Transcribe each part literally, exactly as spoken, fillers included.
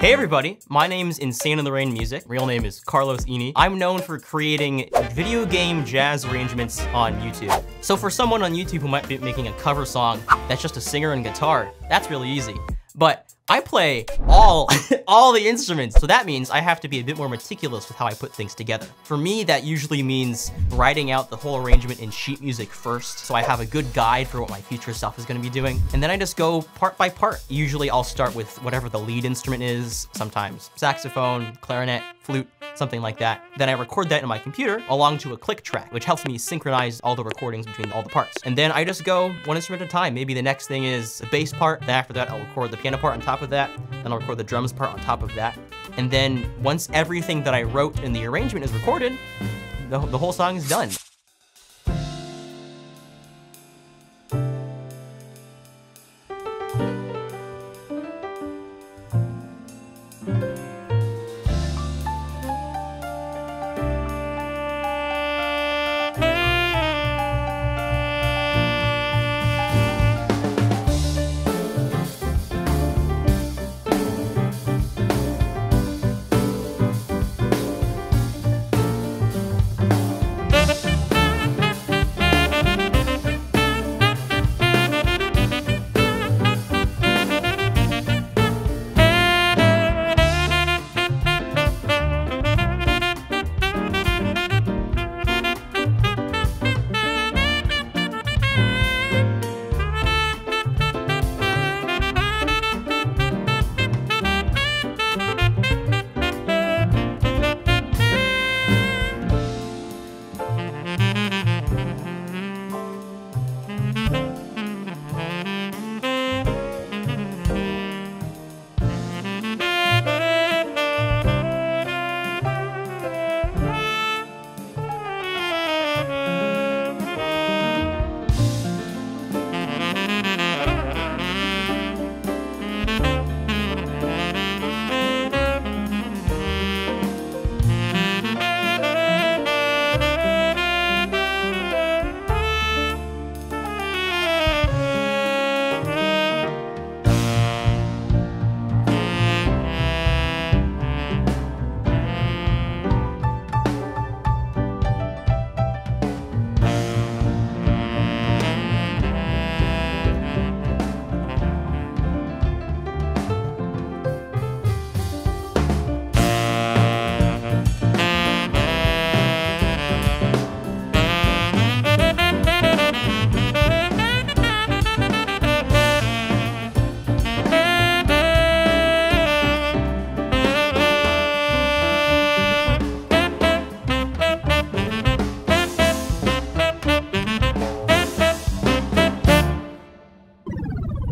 Hey everybody, my name's Insane in the Rain Music. Real name is Carlos Eiene. I'm known for creating video game jazz arrangements on YouTube. So for someone on YouTube who might be making a cover song that's just a singer and guitar, that's really easy. But I play all, all the instruments, so that means I have to be a bit more meticulous with how I put things together. For me, that usually means writing out the whole arrangement in sheet music first, so I have a good guide for what my future self is gonna be doing. And then I just go part by part. Usually I'll start with whatever the lead instrument is, sometimes saxophone, clarinet, flute, something like that. Then I record that in my computer along to a click track, which helps me synchronize all the recordings between all the parts. And then I just go one instrument at a time. Maybe the next thing is the bass part. Then after that, I'll record the piano part on top of that. Then I'll record the drums part on top of that. And then once everything that I wrote in the arrangement is recorded, the, the whole song is done.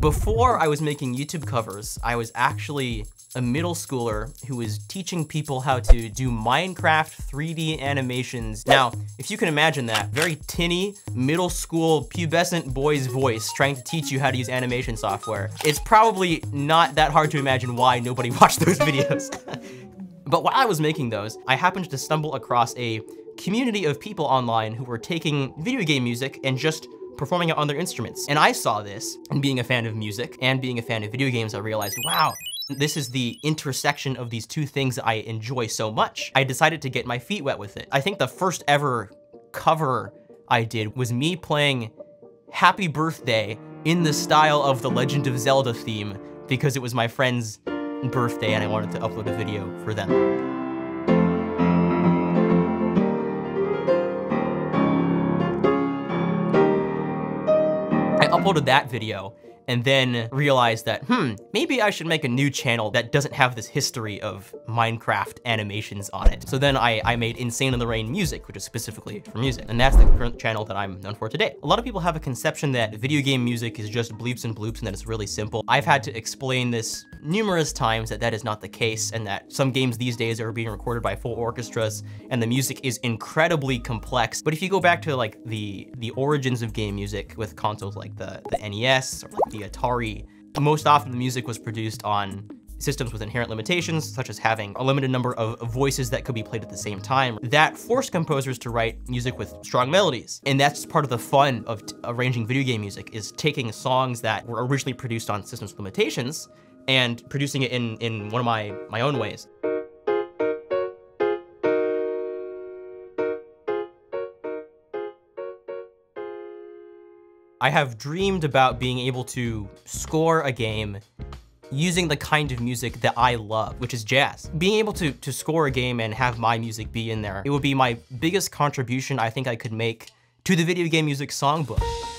Before I was making YouTube covers, I was actually a middle schooler who was teaching people how to do Minecraft three D animations. Now, if you can imagine that, very tinny, middle school, pubescent boy's voice trying to teach you how to use animation software. It's probably not that hard to imagine why nobody watched those videos. But while I was making those, I happened to stumble across a community of people online who were taking video game music and just performing it on their instruments. And I saw this, and being a fan of music and being a fan of video games, I realized, wow, this is the intersection of these two things that I enjoy so much. I decided to get my feet wet with it. I think the first ever cover I did was me playing Happy Birthday in the style of The Legend of Zelda theme, because it was my friend's birthday and I wanted to upload a video for them. Uploaded that video and then realized that, hmm, maybe I should make a new channel that doesn't have this history of Minecraft animations on it. So then I, I made Insane in the Rain Music, which is specifically for music. And that's the current channel that I'm known for today. A lot of people have a conception that video game music is just bleeps and bloops and that it's really simple. I've had to explain this numerous times that that is not the case, and that some games these days are being recorded by full orchestras and the music is incredibly complex. But if you go back to like the, the origins of game music with consoles like the, the N E S or like the Atari, most often the music was produced on systems with inherent limitations, such as having a limited number of voices that could be played at the same time. That forced composers to write music with strong melodies. And that's part of the fun of arranging video game music, is taking songs that were originally produced on systems with limitations and producing it in, in one of my, my own ways. I have dreamed about being able to score a game using the kind of music that I love, which is jazz. Being able to, to score a game and have my music be in there, it would be my biggest contribution I think I could make to the video game music songbook.